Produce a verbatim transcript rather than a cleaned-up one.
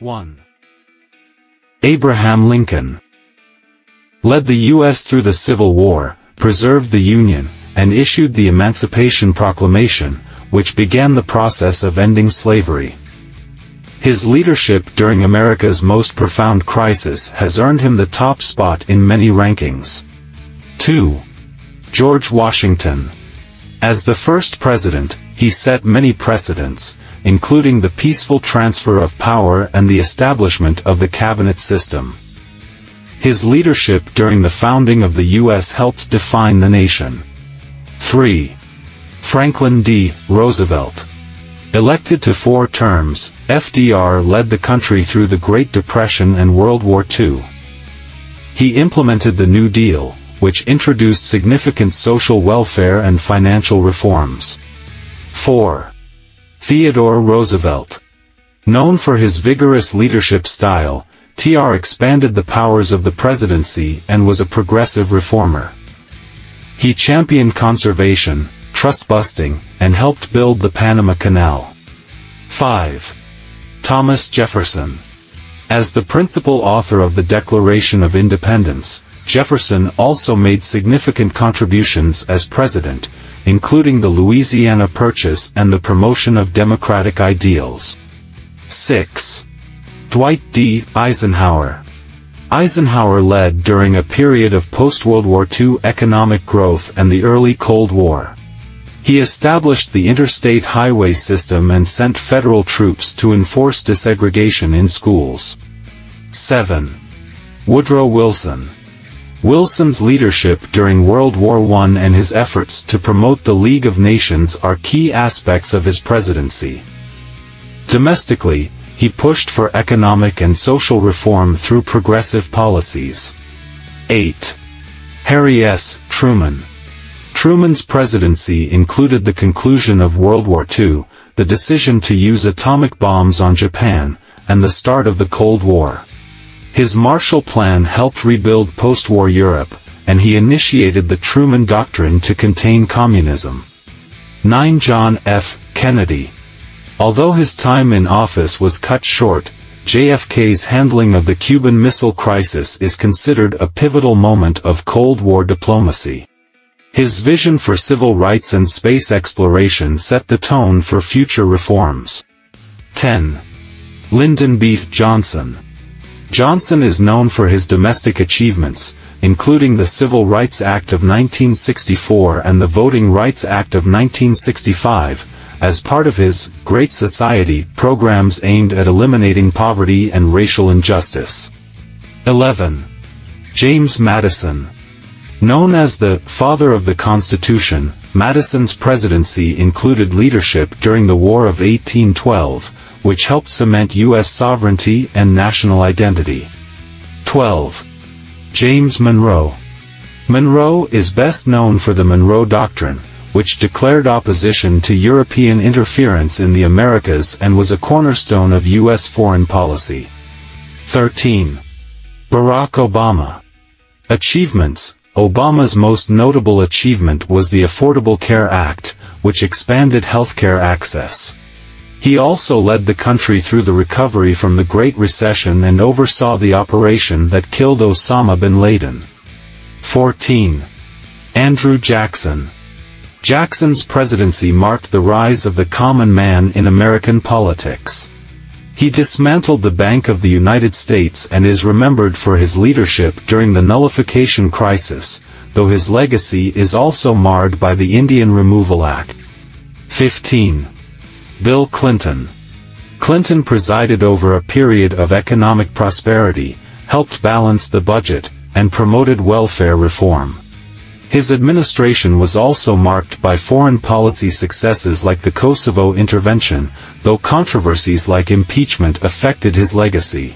one. Abraham Lincoln led the U S through the Civil War, preserved the Union, and issued the Emancipation Proclamation, which began the process of ending slavery. His leadership during America's most profound crisis has earned him the top spot in many rankings. two. George Washington. As the first president, he set many precedents, including the peaceful transfer of power and the establishment of the cabinet system. His leadership during the founding of the U S helped define the nation. three. Franklin D. Roosevelt. Elected to four terms, F D R led the country through the Great Depression and World War two. He implemented the New Deal, which introduced significant social welfare and financial reforms. four. Theodore Roosevelt. Known for his vigorous leadership style, T R expanded the powers of the presidency and was a progressive reformer. He championed conservation, trust-busting, and helped build the Panama Canal. five. Thomas Jefferson. As the principal author of the Declaration of Independence, Jefferson also made significant contributions as president, including the Louisiana Purchase and the promotion of democratic ideals. six. Dwight D. Eisenhower. Eisenhower led during a period of post-World War two economic growth and the early Cold War. He established the interstate highway system and sent federal troops to enforce desegregation in schools. seven. Woodrow Wilson. Wilson's leadership during World War One and his efforts to promote the League of Nations are key aspects of his presidency. Domestically, he pushed for economic and social reform through progressive policies. eight. Harry S. Truman. Truman's presidency included the conclusion of World War Two, the decision to use atomic bombs on Japan, and the start of the Cold War. His Marshall Plan helped rebuild post-war Europe, and he initiated the Truman Doctrine to contain communism. nine. John F. Kennedy. Although his time in office was cut short, J F K's handling of the Cuban Missile Crisis is considered a pivotal moment of Cold War diplomacy. His vision for civil rights and space exploration set the tone for future reforms. ten. Lyndon B. Johnson. Johnson is known for his domestic achievements, including the Civil Rights Act of nineteen sixty-four and the Voting Rights Act of nineteen sixty-five, as part of his Great Society programs aimed at eliminating poverty and racial injustice. eleven. James Madison. Known as the Father of the Constitution, Madison's presidency included leadership during the War of eighteen twelve, which helped cement U S sovereignty and national identity. twelve. James Monroe. Monroe is best known for the Monroe Doctrine, which declared opposition to European interference in the Americas and was a cornerstone of U S foreign policy. thirteen. Barack Obama. Achievements. Obama's most notable achievement was the Affordable Care Act, which expanded healthcare access. He also led the country through the recovery from the Great Recession and oversaw the operation that killed Osama bin Laden. fourteen. Andrew Jackson. Jackson's presidency marked the rise of the common man in American politics. He dismantled the Bank of the United States and is remembered for his leadership during the nullification crisis, though his legacy is also marred by the Indian Removal Act. fifteen. Bill Clinton. Clinton presided over a period of economic prosperity, helped balance the budget, and promoted welfare reform. His administration was also marked by foreign policy successes like the Kosovo intervention, though controversies like impeachment affected his legacy.